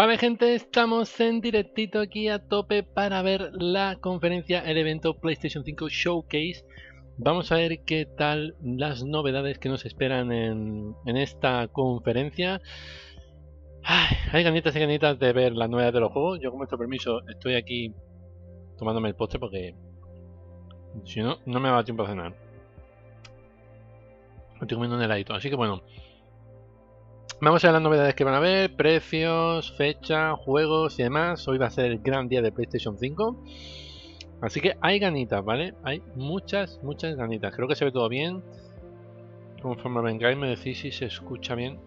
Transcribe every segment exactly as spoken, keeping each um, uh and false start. Vale gente, estamos en directito aquí a tope para ver la conferencia, el evento PlayStation cinco Showcase. Vamos a ver qué tal las novedades que nos esperan en, en esta conferencia. Ay, hay ganitas y ganitas de ver las novedades de los juegos. Yo con vuestro permiso estoy aquí tomándome el postre porque si no, no me va a dar tiempo a cenar. Me estoy comiendo un heladito, así que bueno. Vamos a ver las novedades que van a haber, precios, fecha, juegos y demás. Hoy va a ser el gran día de PlayStation cinco. Así que hay ganitas, ¿vale? Hay muchas, muchas ganitas. Creo que se ve todo bien. Conforme vengáis me decís si se escucha bien.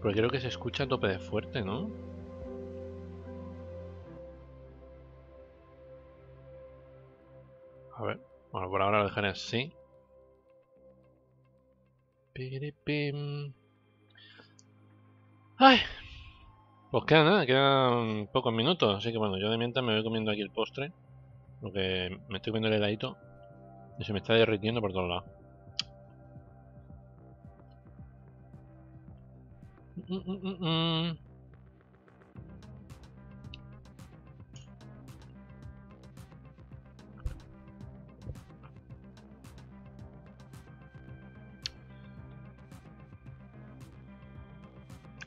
Porque creo que se escucha a tope de fuerte, ¿no? A ver, bueno, por ahora lo dejaré así. Piripim. Ay, pues queda nada, quedan pocos minutos, así que bueno, yo de mientras me voy comiendo aquí el postre, porque me estoy comiendo el heladito y se me está derritiendo por todos lados. Mm, mm, mm, mm.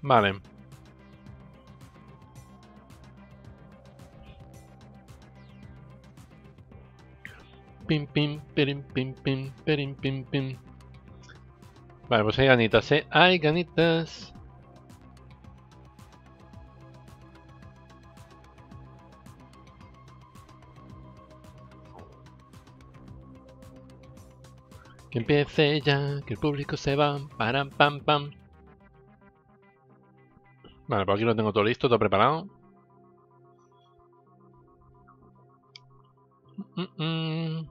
Vale. Pim, pim, perim, pim, pim, perim, pim, pim. Vale, pues hay ganitas, ¿eh? Hay ganitas. Que empiece ya, que el público se va. Param, pam, pam. Vale, por aquí lo tengo todo listo, todo preparado. Mm -mm.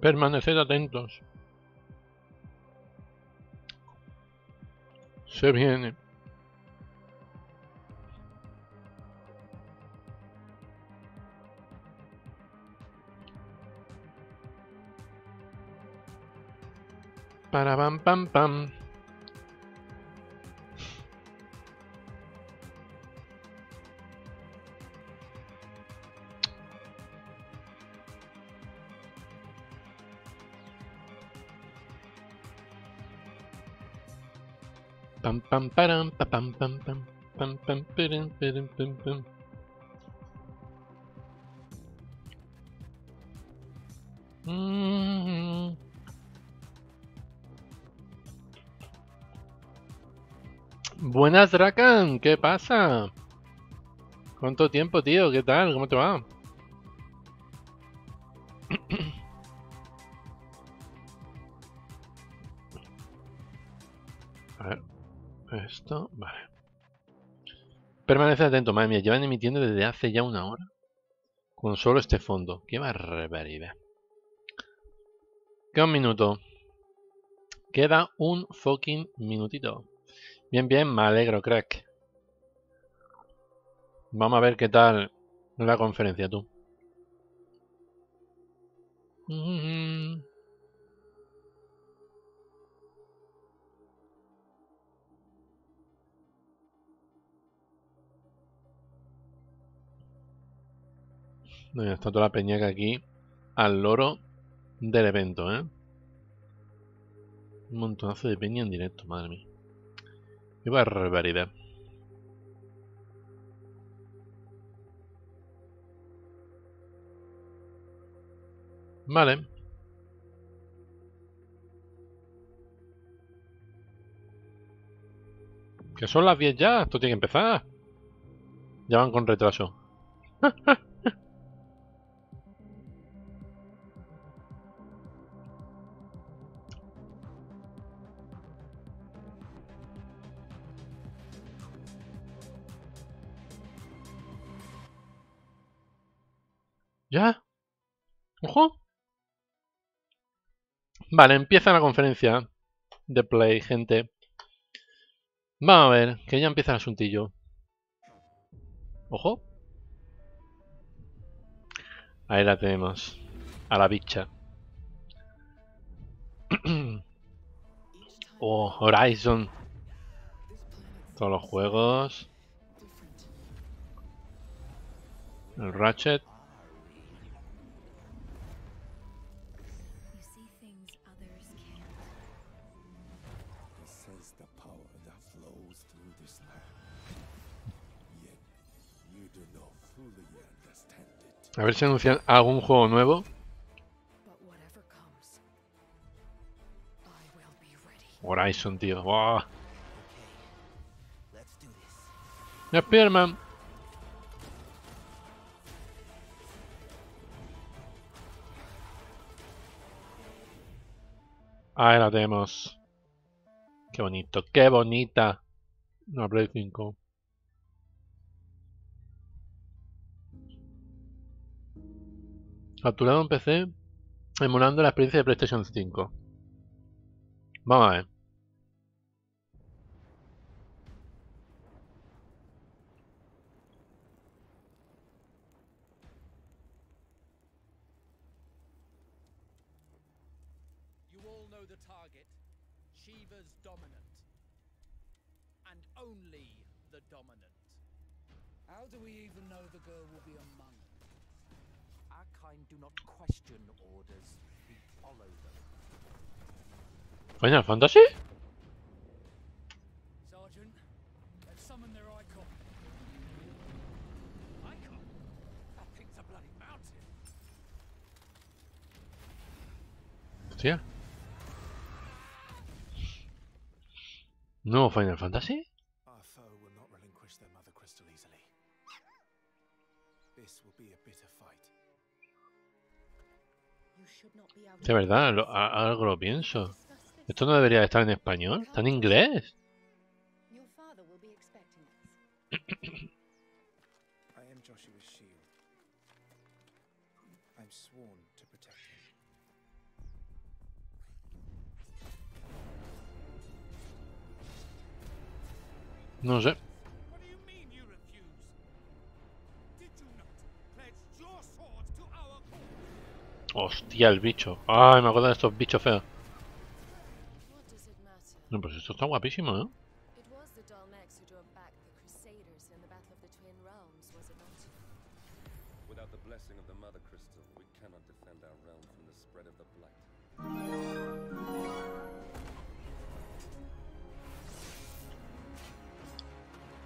Permaneced atentos. Se viene. Para pam pam pam. Pam pam param pa pam pam pam pam pam pam pam pam pam. Buenas Drakan, ¿qué pasa? ¿Cuánto tiempo, tío? ¿Qué tal? ¿Cómo te va? A ver, esto, vale. Permanece atento, madre mía, llevan emitiendo desde hace ya una hora con solo este fondo. ¡Qué barbaridad! Queda un minuto. Queda un fucking minutito. Bien, bien, me alegro, crack. Vamos a ver qué tal la conferencia, tú. Mm-hmm. Bueno, está toda la peñaca aquí al loro del evento, ¿eh? Un montonazo de peña en directo, madre mía. ¡Qué barbaridad! Vale. Que son las diez ya, esto tiene que empezar. Ya van con retraso. ¿Ya? ¡Ojo! Vale, empieza la conferencia de Play, gente. Vamos a ver, que ya empieza el asuntillo. ¡Ojo! Ahí la tenemos. A la bicha. Oh, Horizon. Todos los juegos. El Ratchet. A ver si anuncian algún juego nuevo. Horizon, tío. ¡Wow! Spiderman. Ahí la tenemos. Qué bonito, qué bonita. Una Play cinco. Capturado en P C, emulando la experiencia de PlayStation cinco. Vamos a ver. Final Fantasy. Hostia. ¿No Final Fantasy? De verdad, lo, a, algo lo pienso. Esto no debería estar en español, está en inglés. No sé. Hostia, el bicho. Ay, me acuerdo de estos bichos feos. No, pues esto está guapísimo, ¿no?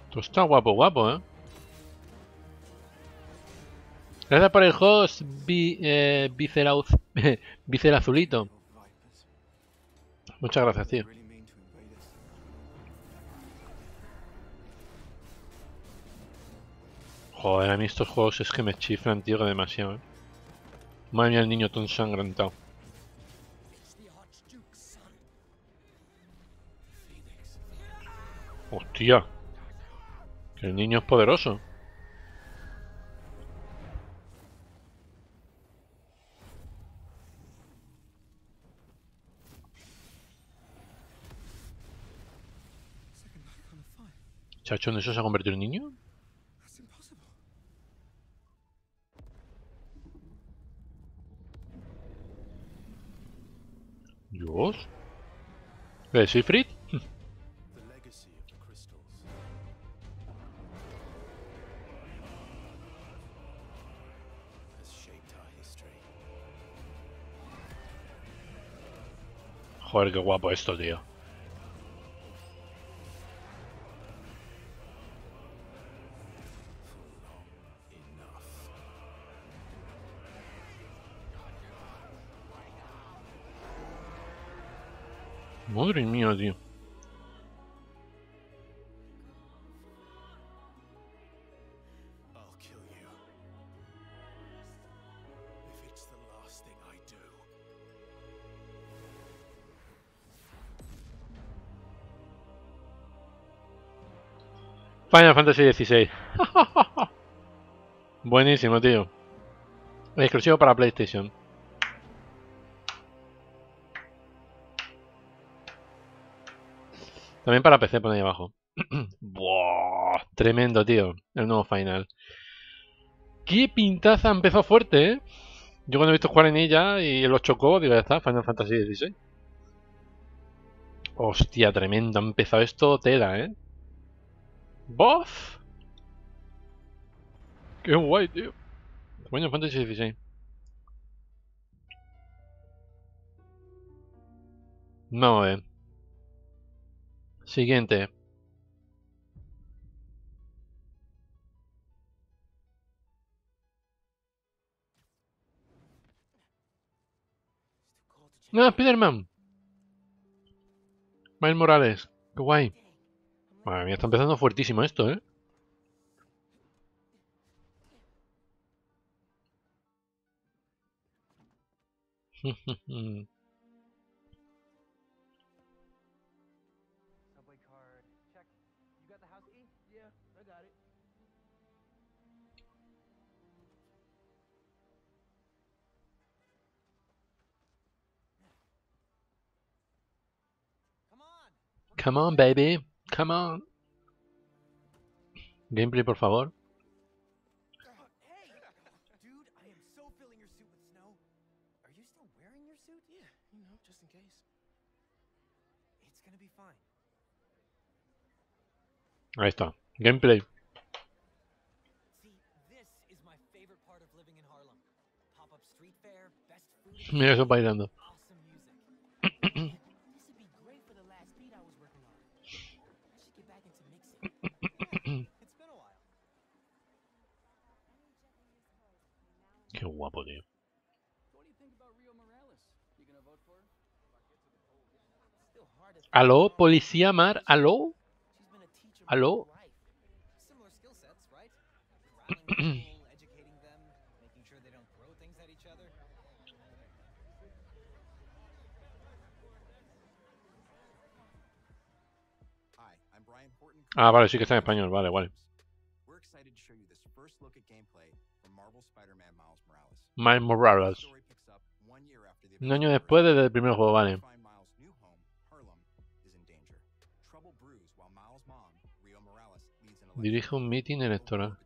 Esto está guapo, guapo, ¿eh? Gracias por el host, vi, eh, Vicerazulito. Muchas gracias, tío. Joder, a mí estos juegos es que me chiflan, tío, demasiado, ¿eh? Madre mía, el niño tan sangrentado. Hostia. Que el niño es poderoso. Chacho, ¿en eso se ha convertido el niño? Dios. ¿De Siegfried? Joder, qué guapo esto, tío. Madre mía, tío. Final Fantasy dieciséis. Buenísimo, tío. Exclusivo para PlayStation. También para P C, por ahí abajo. Buah, tremendo, tío. El nuevo Final. qué pintaza, empezó fuerte, ¿eh? Yo cuando he visto jugar en ella y los chocó, digo, ya está, Final Fantasy dieciséis. Hostia, tremendo, ha empezado esto tela, ¿eh? ¡Bof! ¡Qué guay, tío! Final Fantasy dieciséis. Vamos a ver. Siguiente. ¡No, Spiderman! Miles Morales. ¡Qué guay! Madre mía, está empezando fuertísimo esto, ¿eh? Come on, baby. Come on. Gameplay, por favor. Ahí está. Gameplay. Mira eso bailando. Qué guapo, tío. Aló, policía Mar, aló. Aló. Ah, vale, sí que está en español, vale, vale. Miles Morales. Un año después desde el primer juego, vale. Dirige un meeting electoral.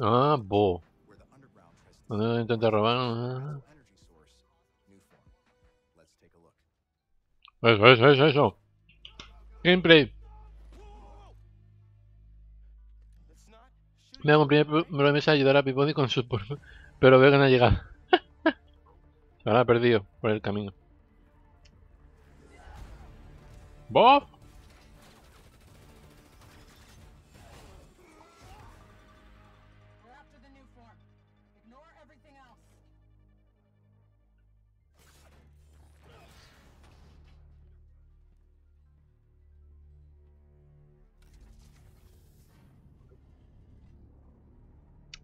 Ah, bo. No intenta robar. Eso, eso, eso, eso. Gameplay. Me hago un primer promesa ayudar a Peabody con sus por... Pero veo que no ha llegado. Se habrá perdido por el camino. ¡Bob!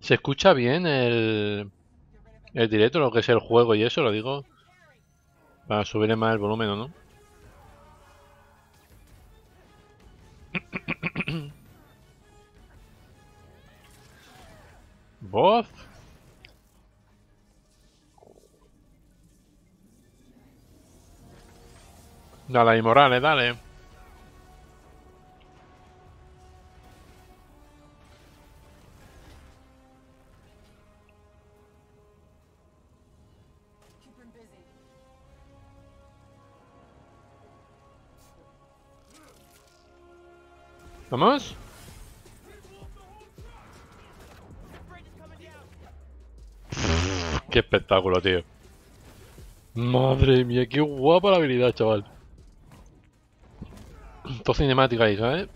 ¿Se escucha bien el, el directo, lo que es el juego y eso? Lo digo para subirle más el volumen, ¿o no? ¿Voz? Dale ahí, Morales, dale. ¿Vamos? ¡Qué espectáculo, tío! ¡Madre mía! ¡Qué guapa la habilidad, chaval! Todo cinemática ahí, ¿sabes?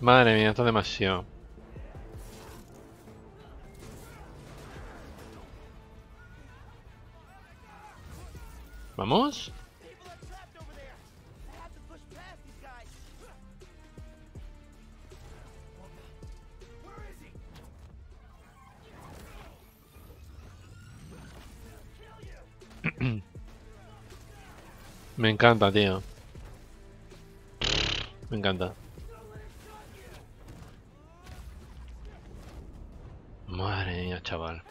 Madre mía, esto es demasiado. ¿Vamos? Me encanta, tío. Me encanta. Madre mía, chaval.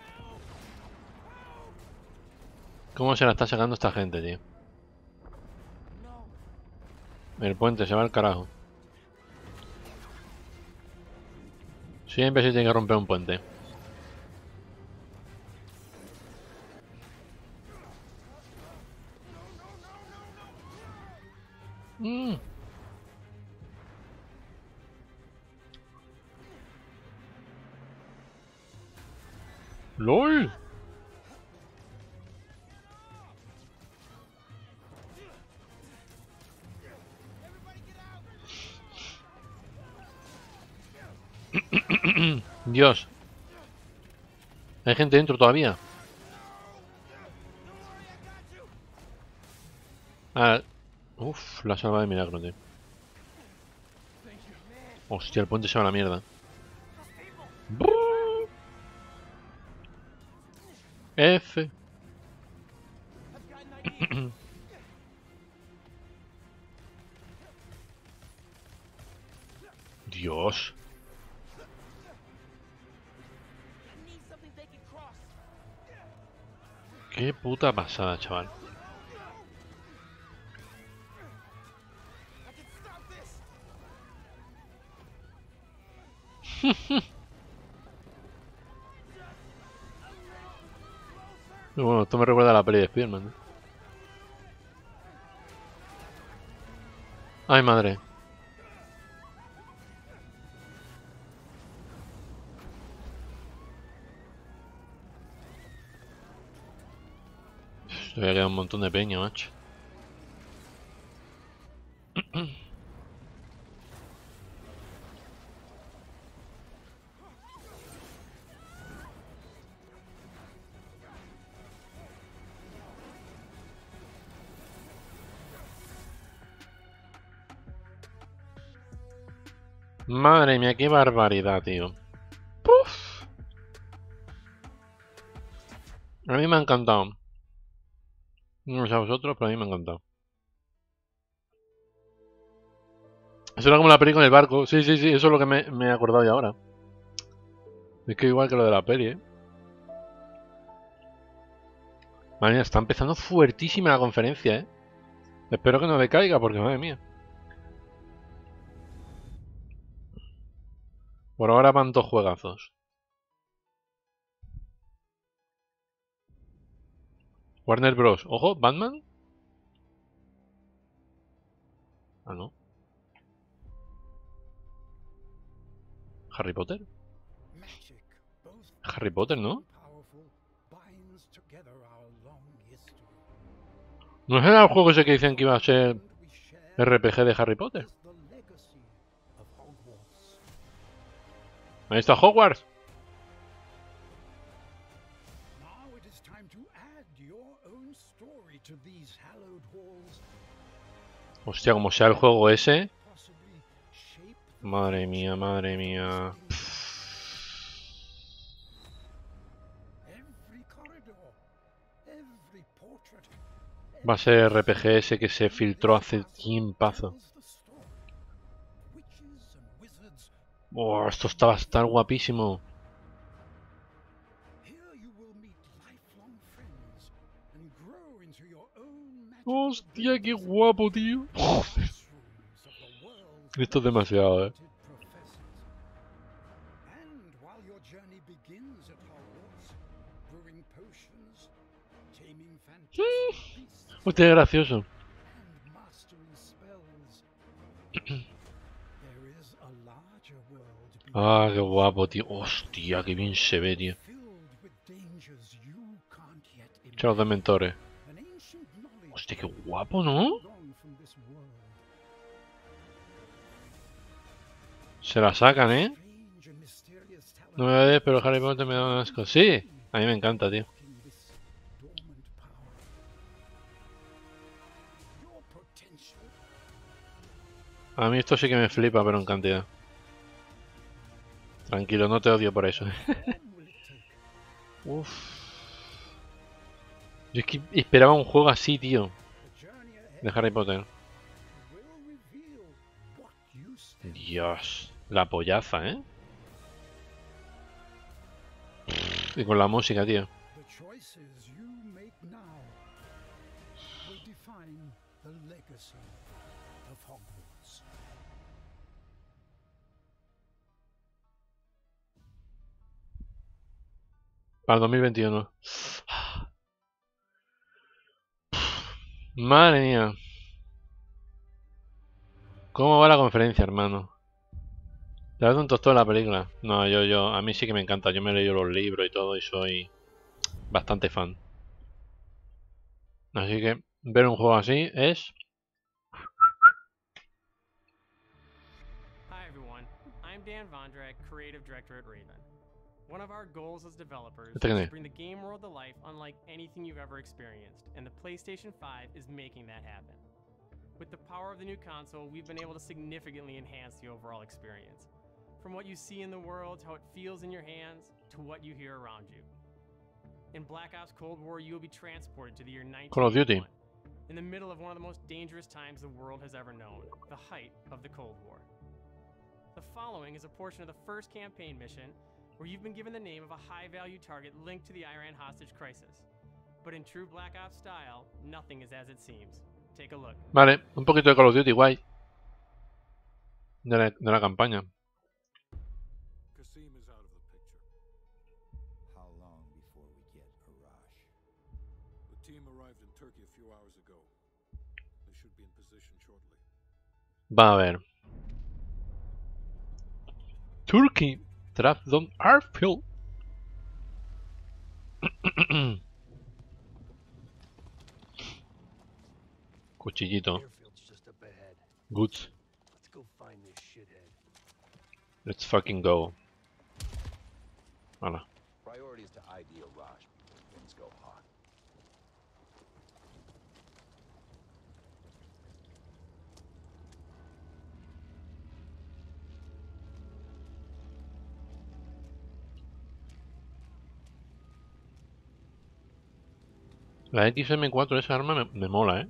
¿Cómo se la está sacando esta gente, tío? El puente se va al carajo. Siempre se tiene que romper un puente. Mm. ¡Lol! Dios. Hay gente dentro todavía. Ah, uff, la salva de milagro, tío. Hostia, el puente se va a la mierda. F. Dios. Qué puta pasada, chaval. Bueno, esto me recuerda a la peli de Spiderman, ¿no? Ay, madre. Todavía queda un montón de peña, macho. Madre mía, qué barbaridad, tío. Puff. A mí me ha encantado. No sé a vosotros, pero a mí me ha encantado. Eso era como la peli con el barco. Sí, sí, sí, eso es lo que me, me he acordado ya ahora. Es que igual que lo de la peli, ¿eh? Madre mía, está empezando fuertísima la conferencia, ¿eh? Espero que no le caiga, porque madre mía. Por ahora van dos juegazos. Warner Bros. Ojo, Batman. Ah, no. Harry Potter. Harry Potter, ¿no? ¿No era el juego ese que dicen que iba a ser R P G de Harry Potter? Ahí está Hogwarts. Hostia, como sea el juego ese. Madre mía, madre mía. Va a ser R P G ese que se filtró hace tiempazo. Oh, esto está va a estar guapísimo. Hostia, qué guapo, tío. Joder. Esto es demasiado, eh. Sí. Hostia, gracioso. Ah, qué guapo, tío. Hostia, qué bien se ve, tío. Chao, de mentores. Hostia, qué guapo, ¿no? Se la sacan, ¿eh? No me va a ver, pero Harry Potter me da un asco. Sí, a mí me encanta, tío. A mí esto sí que me flipa, pero en cantidad. Tranquilo, no te odio por eso. Uff. Yo es que esperaba un juego así, tío. de Harry Potter. Dios, la pollaza, ¿eh? Y con la música, tío. Para el dos mil veintiuno. Madre mía. ¿Cómo va la conferencia, hermano? Te hace un tostón la película. No, yo, yo, a mí sí que me encanta. Yo me he leído los libros y todo y soy bastante fan. Así que ver un juego así es... Hi everyone, I'm Dan Vondrak, creative director at Raven. One of our goals as developers is to bring the game world to life unlike anything you've ever experienced, and the PlayStation five is making that happen. With the power of the new console, we've been able to significantly enhance the overall experience. From what you see in the world, how it feels in your hands, to what you hear around you. In Black Ops Cold War, you will be transported to the year nineteen eighty-one. Call of Duty. In the middle of one of the most dangerous times the world has ever known, the height of the Cold War. The following is a portion of the first campaign mission, where you've been given the name of a high-value target linked to the Iran hostage crisis. But in true Black Ops style, nothing is as it seems. Take a look. Vale, un poquito de Call of Duty, guay. De la, de la campaña. Va a ver. Turkey. Trabzon Arfield. Cuchillito. Goods. Let's fucking go. Hola. La X M cuatro, esa arma me, me mola, ¿eh?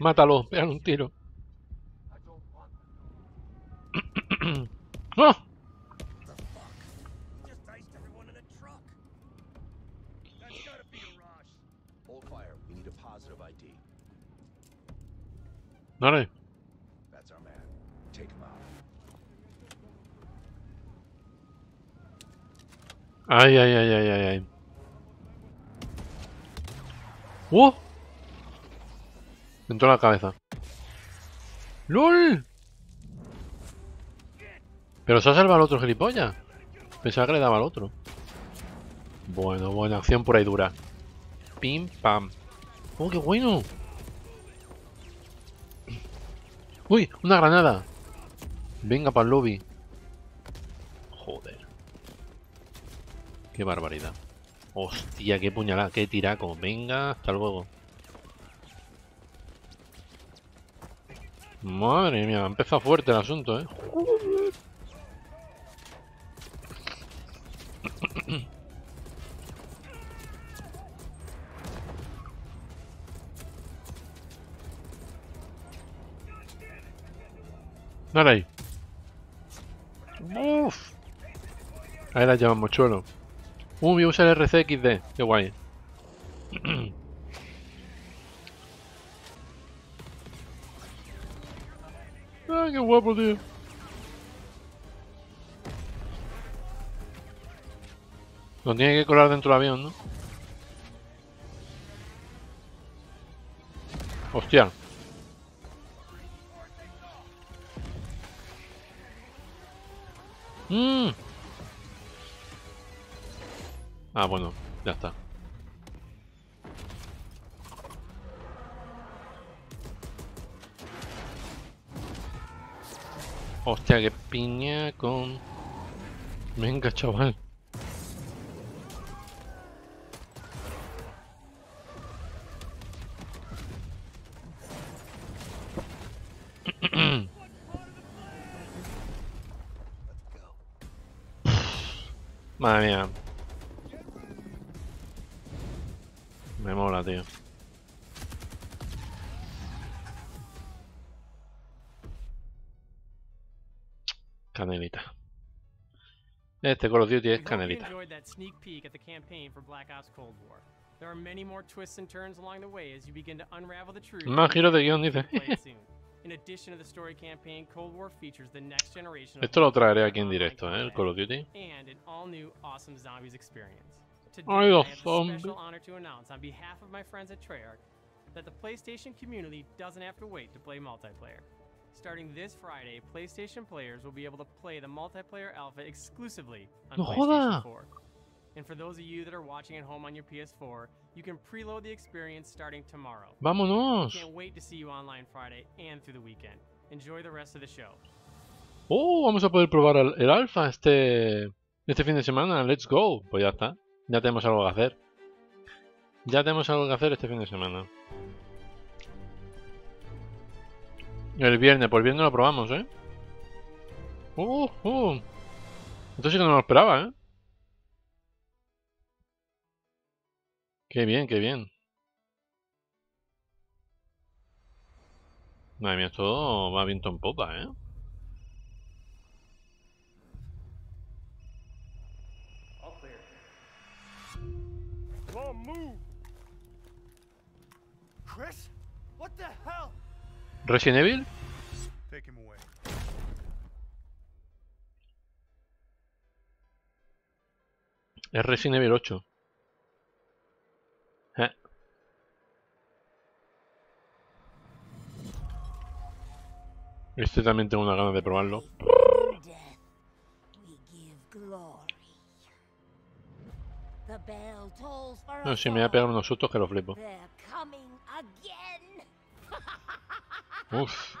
Mátalo, pégale un tiro. ¡Oh! Dale. Ay, ay, ay, ay, ay, ay. ¡Oh! Dentro de la cabeza. ¡Lol! Pero se ha salvado al otro gilipollas. Pensaba que le daba al otro. Bueno, buena acción pura y dura. Pim, pam. ¡Oh, qué bueno! ¡Uy! ¡Una granada! Venga para el lobby. Joder. ¡Qué barbaridad! ¡Hostia, qué puñalada! ¡Qué tiraco! Venga, hasta luego. Madre mía, empieza fuerte el asunto, ¿eh? Dale ahí. Uff. Ahí la llevamos, chulo. Uh, voy a usar el R C X D. Qué guay. Ah, qué guapo, tío. Lo tiene que colar dentro del avión, ¿no? Hostia. Mm. Ah, bueno, ya está. Hostia, que piña con... Venga, chaval. Madre mía. Me mola, tío. Canelita. Este Call of Duty es canelita. Más giros de guión, dice. Esto lo traeré aquí en directo, ¿eh? El Call of Duty. ¡Ay, los zombies! That the PlayStation community doesn't have to wait to play multiplayer. Starting this Friday, PlayStation players will be able to play the multiplayer alpha exclusively on no PlayStation joda. four. And for those of you that are watching at home on your P S four, you can preload the experience starting tomorrow. Vámonos. Can't wait to see you online Friday and through the weekend. Enjoy the rest of the show. Oh, vamos a poder probar el, el alfa este este fin de semana. Let's go. Pues ya está. Ya tenemos algo que hacer. Ya tenemos algo que hacer este fin de semana. El viernes, pues el viernes lo probamos, ¿eh? Uh, uh. Esto sí que no lo esperaba, ¿eh? Qué bien, qué bien. Madre mía, esto va viento en popa, ¿eh? Chris, what the hell? Resident Evil. Es Resident Evil ocho. ¿Eh? Este también tengo una ganas de probarlo. No, si me voy a pegar unos sustos que lo flipo. Uff.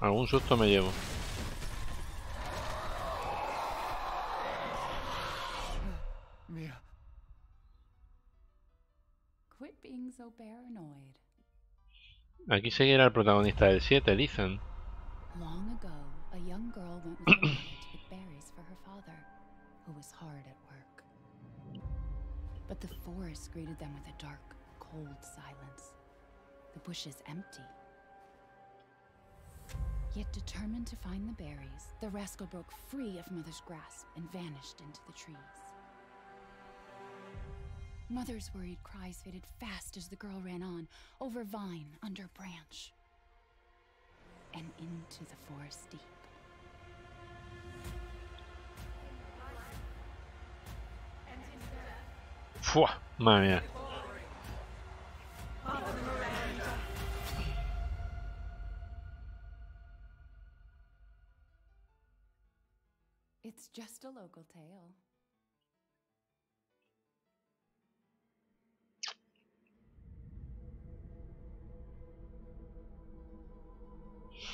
Algún susto me llevo. Mira. Aquí seguirá el protagonista del siete, Ethan. But the forest greeted them with a dark, cold silence. The bushes empty. Yet determined to find the berries, the rascal broke free of Mother's grasp and vanished into the trees. Mother's worried cries faded fast as the girl ran on, over vine, under branch, and into the forest deep. Fua, madre mía. It's just a local tale.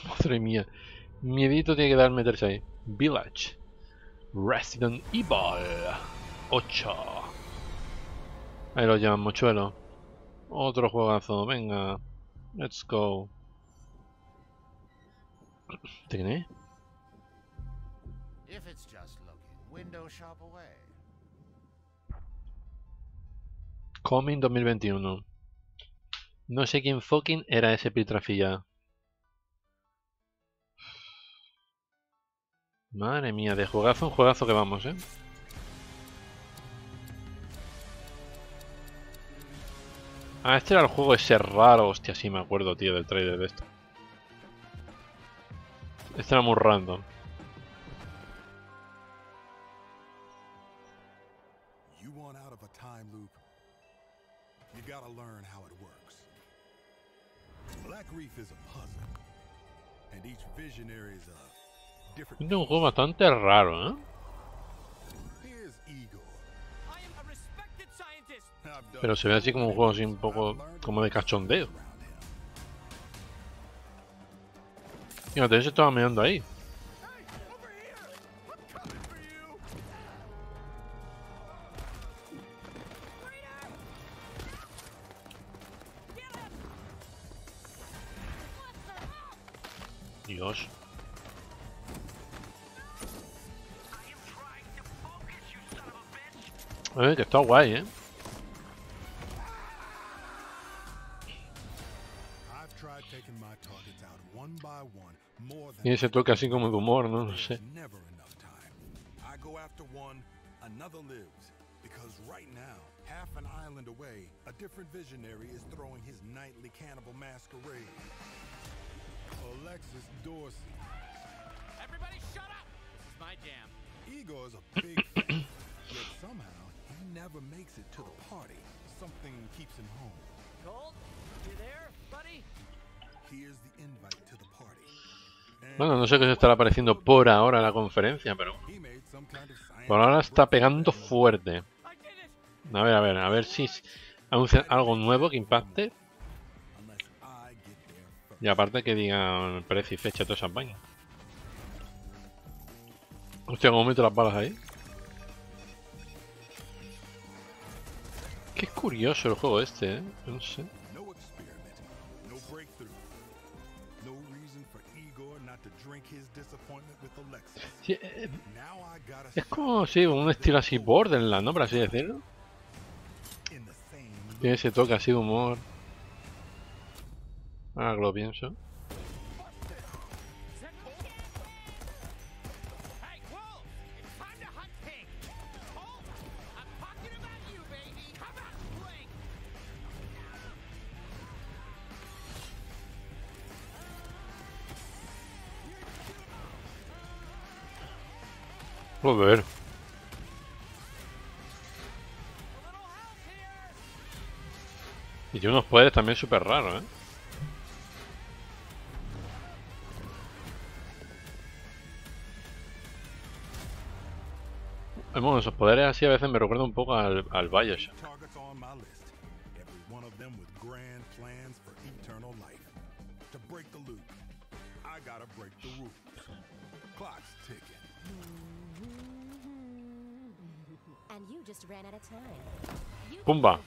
Madre mía, miedito tiene que dar meterse ahí. Village, Resident Evil ocho. Ahí lo llevan, mochuelo. Otro juegazo, venga. Let's go. ¿Te crees? Coming dos mil veintiuno. No sé quién fucking era ese piltrafilla. Madre mía, de juegazo en juegazo que vamos, eh. Ah, este era el juego ese raro, hostia, sí me acuerdo, tío, del trailer de esto. Este era muy random. Es un juego bastante raro, ¿eh? Pero se ve así como un juego así un poco como de cachondeo. E até já estão mirando aí. Dios. Eh, que está guay, eh. Y ese toque así como de humor, ¿no? No sé. Bueno, no sé qué se estará apareciendo por ahora en la conferencia, pero por ahora está pegando fuerte. A ver, a ver, a ver si anuncian algo nuevo que impacte. Y aparte que digan precio y fecha de todas esas vainas. Hostia, ¿cómo meto las balas ahí? Qué curioso el juego este, ¿eh? No sé. Sí, es como sí, un estilo así Borderlands, ¿no? Por así decirlo. Tiene ese toque así de humor. Ahora que lo pienso. Joder. Y tiene unos poderes también súper raros, ¿eh? Bueno, esos poderes así a veces me recuerda un poco al, al Bioshock. Pumba.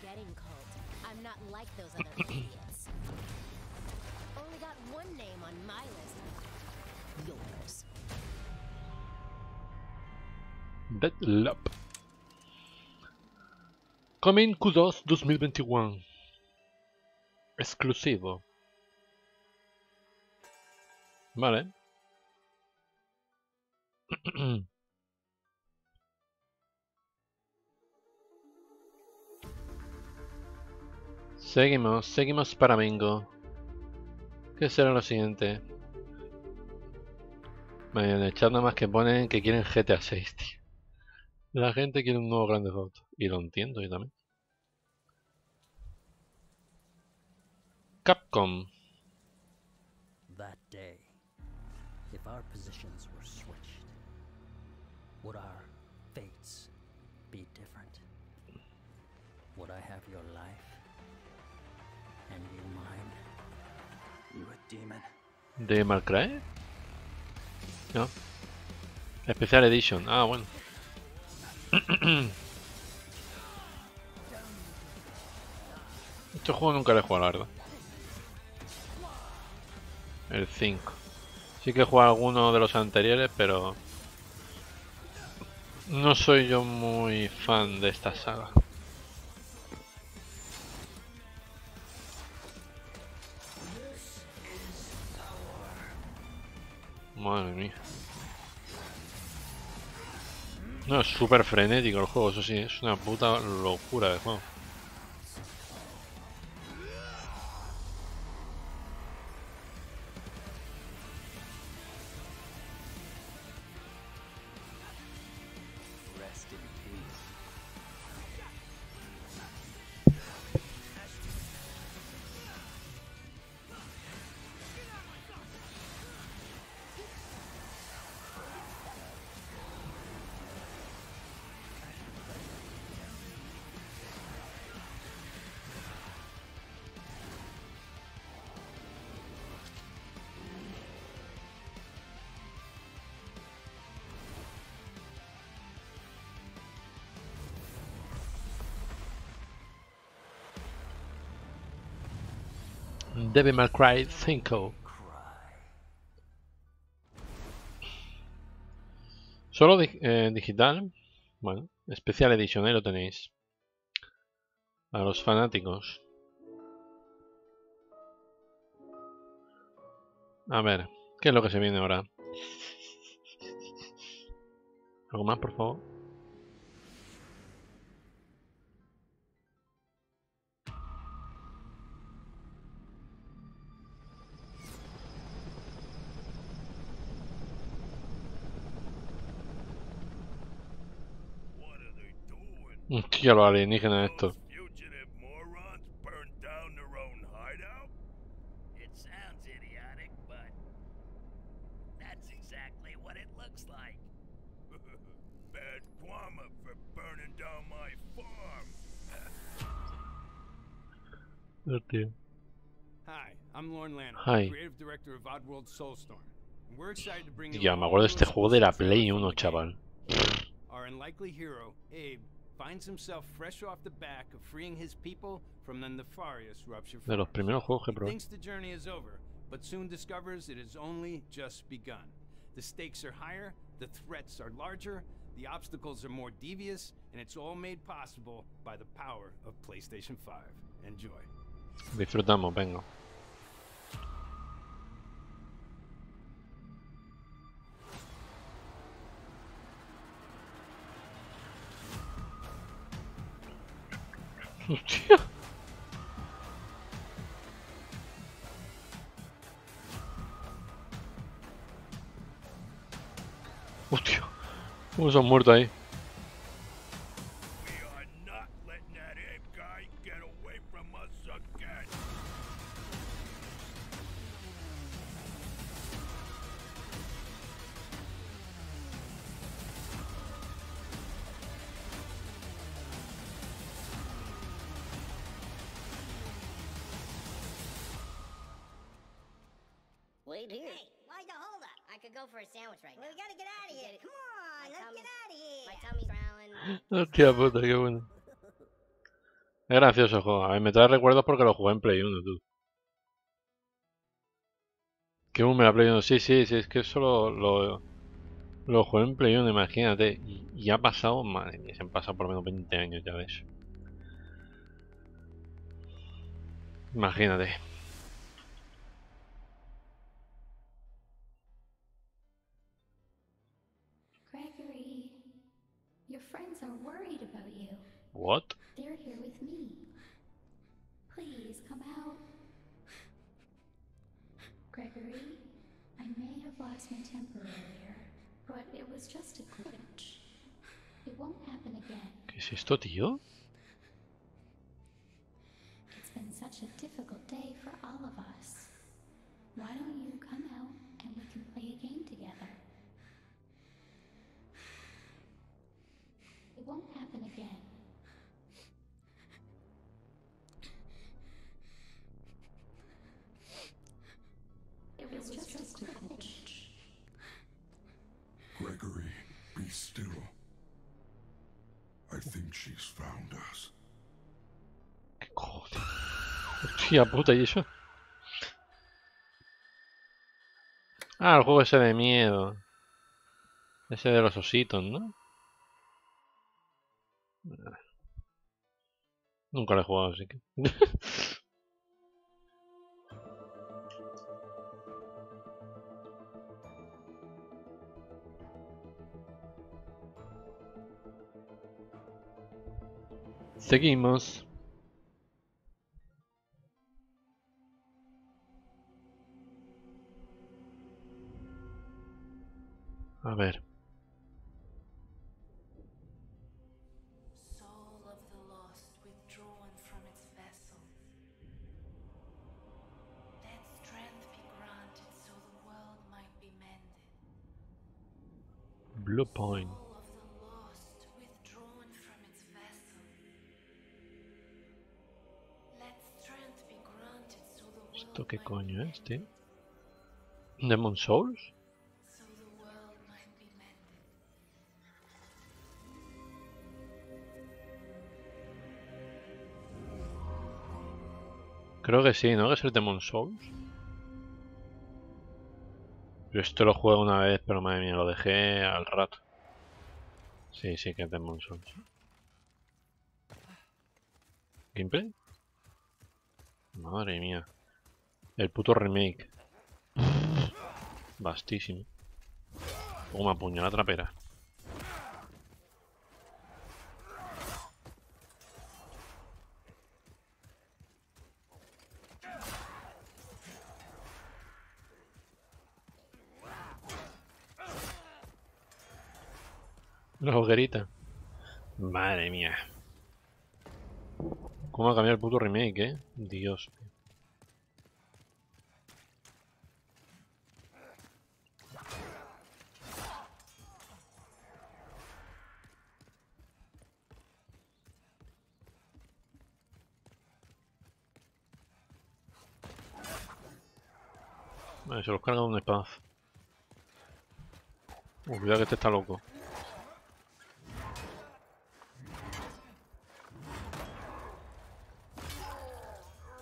Deadloop. Coming Q dos dos mil veintiuno. Exclusivo. Vale. Seguimos, seguimos para Mingo. ¿Qué será lo siguiente? Bueno, en el chat nada más que ponen que quieren G T A seis, tío. La gente quiere un nuevo Grand Theft Auto. Y lo entiendo yo también. Capcom. That day, if our positions were switched, would our fates be different? Would I have your life? ¿De Malcrae? No. Special Edition. Ah, bueno. Este juego nunca lo he jugado, la verdad. El cinco. Sí que he jugado alguno de los anteriores, pero... no soy yo muy fan de esta saga. Madre mía. No, es súper frenético el juego, eso sí, es una puta locura de juego. Devil May Cry cinco. Solo di eh, digital. Bueno, Special Edition, ¿eh? Lo tenéis. A los fanáticos. A ver, ¿qué es lo que se viene ahora? ¿Algo más, por favor? Hostia, los alienígenas esto. Hi, I'm Lorne Lanning, creative director of Oddworld Soulstorm. We're excited to bring you Ya, me acuerdo de este juego de la Play uno, chaval. Our unlikely hero, Abe, finds himself fresh off the back of freeing his people from the nefarious rupture. De los primeros juegos que probé. Thinks the journey is over, but soon discovers it has only just begun. The stakes are higher, the threats are larger, the obstacles are more devious, and it's all made possible by the power of PlayStation five. Enjoy. Disfrutamos, venga. Hostia. Hostia. ¿Cómo se han muerto ahí? Hostia puta, qué bueno. Es gracioso el juego. A ver, me trae recuerdos porque lo jugué en Play uno, tú. Qué boom, me la Play uno. Sí, sí, sí, es que solo lo, lo jugué en Play uno, imagínate. Y, y ha pasado, madre mía, se han pasado por menos veinte años ya de eso. Imagínate. What? They're here with me. Please come out. Gregory, I may have lost my temper earlier, but it was just a glitch. It won't happen again. ¿Qué es esto, tío? It's been such a difficult day for all of us. Why don't you come out and we can play a game together? It won't happen again. Gregory, be still. I think she's found us. Qué cojones. Hostia puta, ¿y eso? Ah, el juego ese de miedo. Ese de los ositos, ¿no? Nunca lo he jugado, así que... Seguimos. A ver. Blue Point. ¿Qué coño es, tío? ¿Demon's Souls? Creo que sí, ¿no? Que es el Demon's Souls. Yo esto lo jugué una vez, pero madre mía, lo dejé al rato. Sí, sí que es Demon's Souls. ¿Gameplay? Madre mía. El puto remake. Vastísimo. Toma, puño, la trapera. La hoguerita. Madre mía. ¿Cómo ha cambiado el puto remake, eh? Dios. Vale, se los carga de un espadazo. Uy, cuidado que este está loco.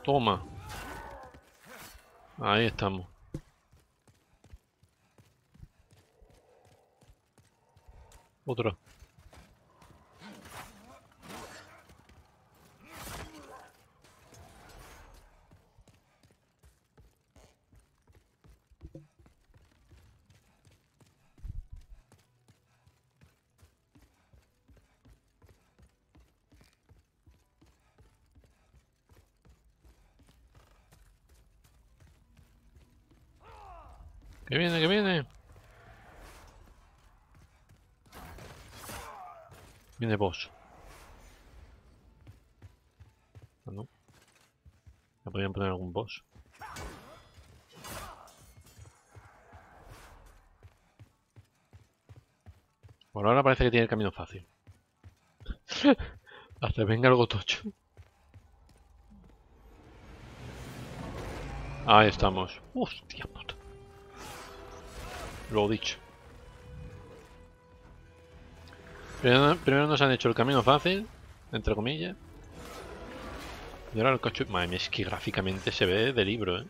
Toma. Ahí estamos. Otro. ¡Que viene, que viene! Viene boss. Ah, no. ¿Me podrían poner algún boss? Por ahora parece que tiene el camino fácil. Hasta venga algo tocho. Ahí estamos. ¡Hostia puta! Lo dicho. Primero, primero nos han hecho el camino fácil, entre comillas. Y ahora el cacho... Madre mía, es que gráficamente se ve de libro, ¿eh?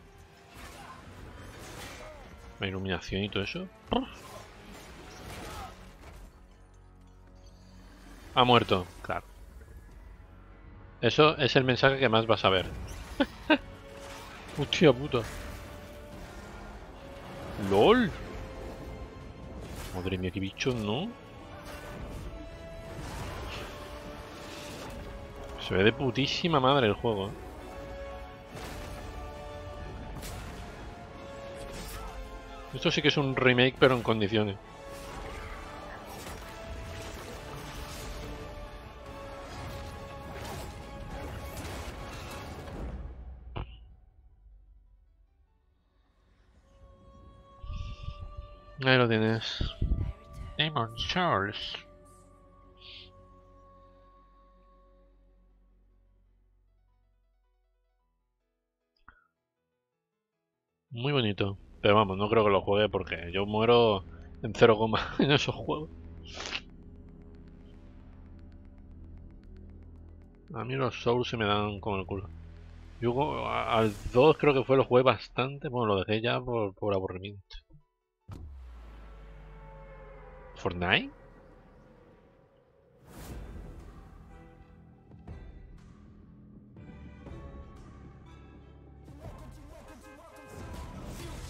La iluminación y todo eso. Ha muerto, claro. Eso es el mensaje que más vas a ver. Hostia puta. LOL. Madre mía, qué bicho, ¿no? Se ve de putísima madre el juego. Esto sí que es un remake, pero en condiciones. Ahí lo tienes. Demon's Souls. Muy bonito. Pero vamos, no creo que lo juegue porque yo muero en cero coma en esos juegos. A mí los Souls se me dan como el culo. Yo al dos creo que fue, lo jugué bastante. Bueno, lo dejé ya por, por aburrimiento. ¿Fortnite?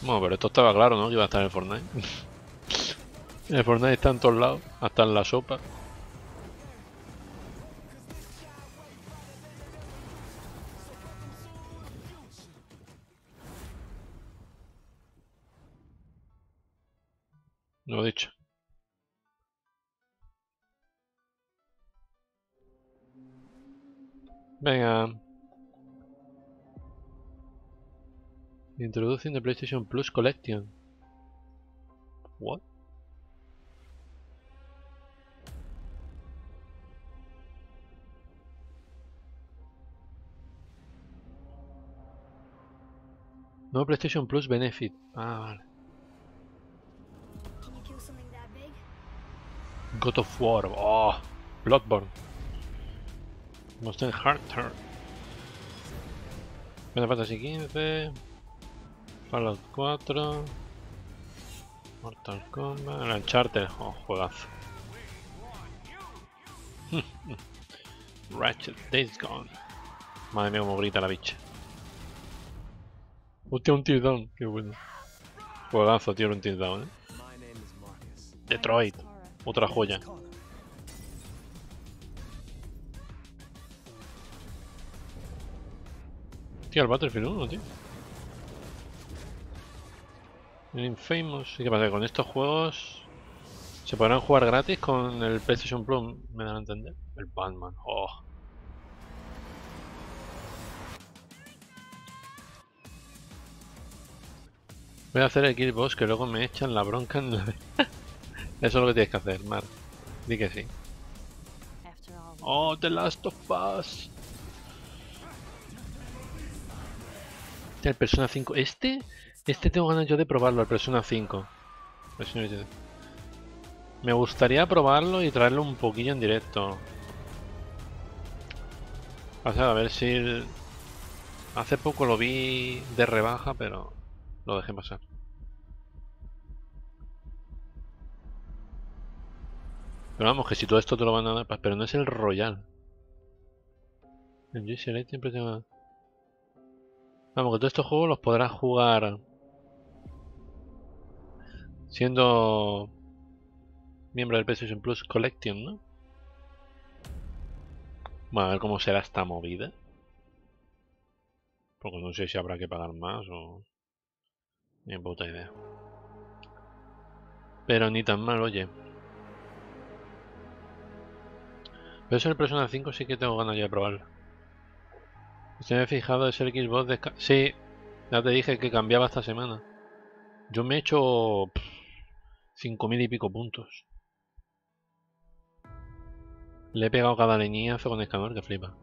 Bueno, pero esto estaba claro, ¿no? Que iba a estar en el Fortnite. El Fortnite está en todos lados, hasta en la sopa. Lo he dicho. Venga. Introducing the PlayStation Plus Collection. What? No PlayStation Plus Benefit. Ah, vale. God of War. Oh, Bloodborne. Monster Hunter. Final Fantasy quince, Fallout cuatro, Mortal Kombat, el Uncharted, oh, juegazo. Ratchet, Days Gone. Madre mía, como grita la bicha. Hostia, un tildown, qué bueno. Juegazo, tío, un tildown, eh. Detroit, otra joya. Tío, el Battlefield uno, tío. El Infamous. ¿Y qué pasa? Que con estos juegos se podrán jugar gratis con el PlayStation Plus, me dan a entender. El Batman, oh. Voy a hacer el Killbox que luego me echan la bronca en la... Eso es lo que tienes que hacer, Mar. Di que sí. Oh, The Last of Us. El Persona cinco. Este... Este tengo ganas yo de probarlo, el Persona cinco. Me gustaría probarlo y traerlo un poquillo en directo. O sea, a ver si... El... Hace poco lo vi de rebaja, pero lo dejé pasar. Pero vamos, que si todo esto te lo van a dar... Pero no es el Royal. El G C L siempre te va... Vamos, que todos estos juegos los podrás jugar... Siendo... miembro del PlayStation Plus Collection, ¿no? Bueno, a ver cómo será esta movida. Porque no sé si habrá que pagar más o... Ni puta idea. Pero ni tan mal, oye. Pero eso el Persona cinco sí que tengo ganas ya de probarlo. Si me he fijado, es el Xbox de... Sí, ya te dije que cambiaba esta semana. Yo me he hecho... cinco mil y pico puntos. Le he pegado cada leñazo con el escáner que flipa.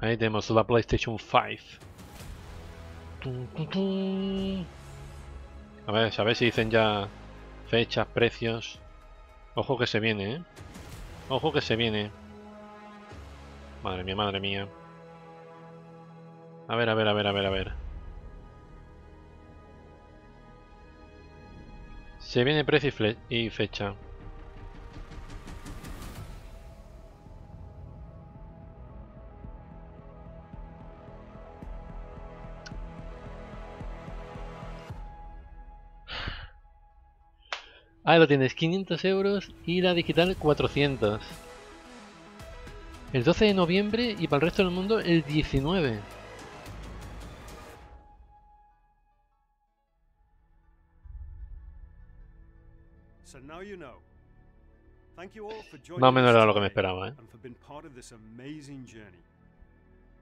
Ahí tenemos la PlayStation cinco. A ver, a ver si dicen ya fechas, precios. Ojo que se viene, ¿eh? Ojo que se viene. Madre mía, madre mía. A ver, a ver, a ver, a ver, a ver. Se viene precio y, y fecha. Ahí lo tienes, quinientos euros y la digital cuatrocientos. El doce de noviembre y para el resto del mundo el diecinueve. Más o menos era lo que me esperaba, ¿eh?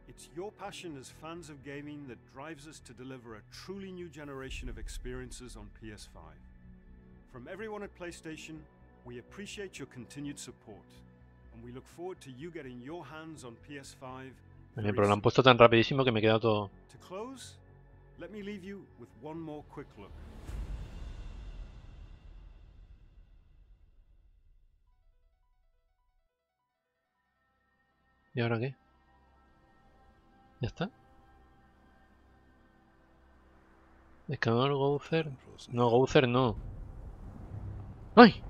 It's your passion as fans of gaming that drives us to deliver a truly new generation of experiences on P S five. From everyone at PlayStation, we appreciate your continued support. Pero lo han puesto tan rapidísimo que me he quedado todo. ¿Y ahora qué? ¿Ya está? ¿Escador Gouzer? No, Gouzer no. ¡Ay!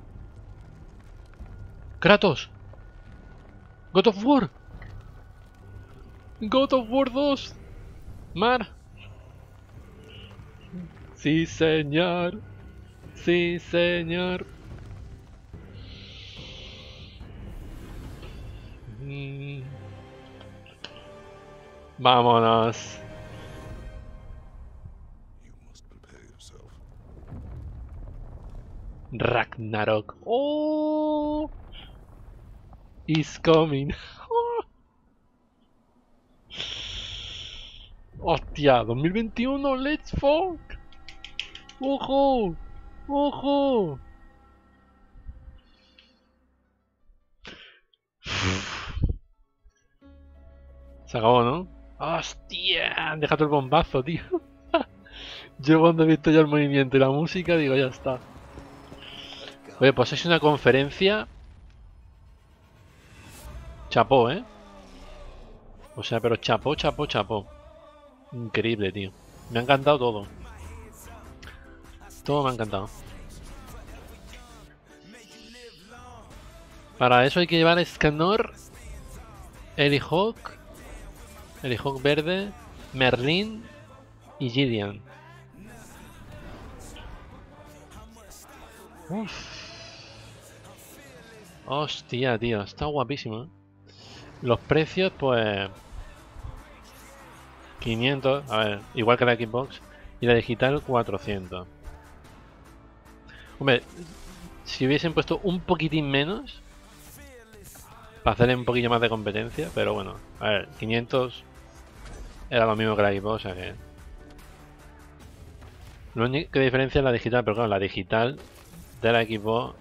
¡Kratos! God of War, God of War dos, Mar. Sí señor, sí señor. Mm. Vámonos. Ragnarok. Oh. Is coming. Hostia, dos mil veintiuno, let's fuck. Ojo, ojo. Se acabó, ¿no? Hostia, déjate el bombazo, tío. Yo cuando he visto ya el movimiento y la música digo, ya está. Oye, pues es una conferencia... Chapó, ¿eh? O sea, pero chapó, chapó, chapó. Increíble, tío. Me ha encantado todo. Todo me ha encantado. Para eso hay que llevar Escanor, Elihawk, Elihawk verde, Merlin y Gideon. Uf. Hostia, tío, está guapísimo, ¿eh? Los precios, pues... quinientos, a ver, igual que la Xbox. Y la digital, cuatrocientos. Hombre, si hubiesen puesto un poquitín menos... para hacerle un poquillo más de competencia, pero bueno, a ver, quinientos era lo mismo que la Xbox, o sea que... la única diferencia es la digital, pero claro, la digital de la Xbox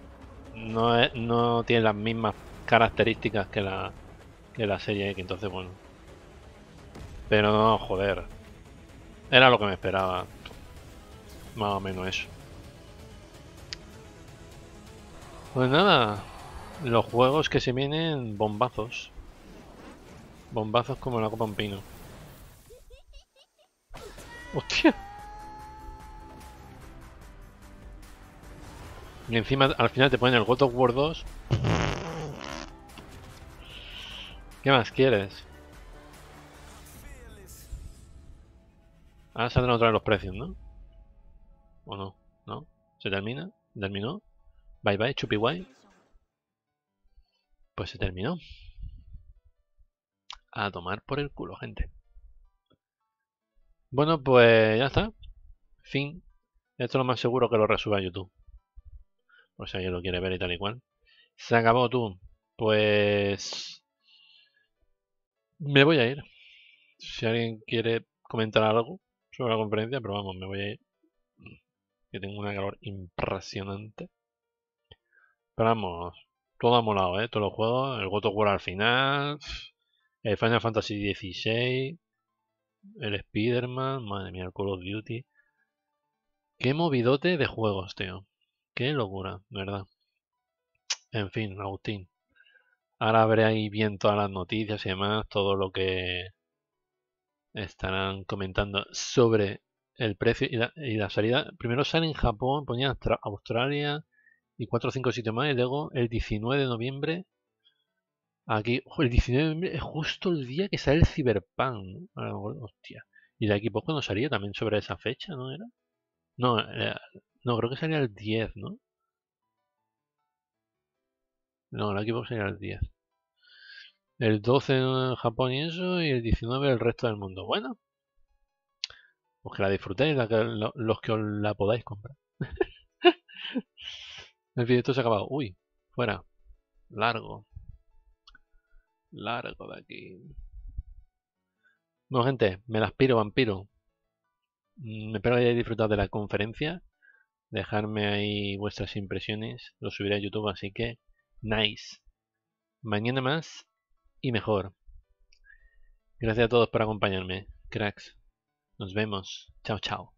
no, es, no tiene las mismas características que la, que la serie X, entonces bueno. Pero no, joder, era lo que me esperaba, más o menos eso. Pues nada. Los juegos que se vienen bombazos. Bombazos como la copa un pino. ¡Hostia! Y encima al final te ponen el God of War dos. ¿Qué más quieres? Ahora saldrán otra vez los precios, ¿no? ¿O no? ¿No? ¿Se termina? ¿Terminó? Bye bye, chupi guay. Pues se terminó. A tomar por el culo, gente. Bueno, pues ya está. Fin. Esto es lo más seguro que lo resuba a YouTube. Por si alguien lo quiere ver y tal y cual. Se acabó, tú. Pues... me voy a ir. Si alguien quiere comentar algo sobre la conferencia, pero vamos, me voy a ir. Que tengo una calor impresionante. Pero vamos... todo ha molado, ¿eh? Todos los juegos, el God of War al final, el Final Fantasy dieciséis, el Spider-Man, madre mía, el Call of Duty. Qué movidote de juegos, tío. Qué locura, ¿verdad? En fin, Agustín. Ahora veré ahí bien todas las noticias y demás, todo lo que estarán comentando sobre el precio y la, y la salida. Primero sale en Japón, ponía Australia... y cuatro, cinco, siete más, y luego el diecinueve de noviembre. Aquí, el diecinueve de noviembre es justo el día que sale el Cyberpunk, ¿no? Hostia. Y de aquí poco no salía también sobre esa fecha, ¿no era? No, eh, no creo que salía el diez, ¿no? No, el equipo sería el diez. El doce en Japón y eso, y el diecinueve el resto del mundo. Bueno, pues que la disfrutéis, la que, lo, los que os la podáis comprar. En fin, esto se ha acabado. Uy, fuera. Largo. Largo de aquí. Bueno, gente, me las piro, vampiro. Mm, espero que hayáis disfrutado de la conferencia. Dejarme ahí vuestras impresiones. Lo subiré a YouTube, así que... nice. Mañana más y mejor. Gracias a todos por acompañarme. Cracks. Nos vemos. Chao, chao.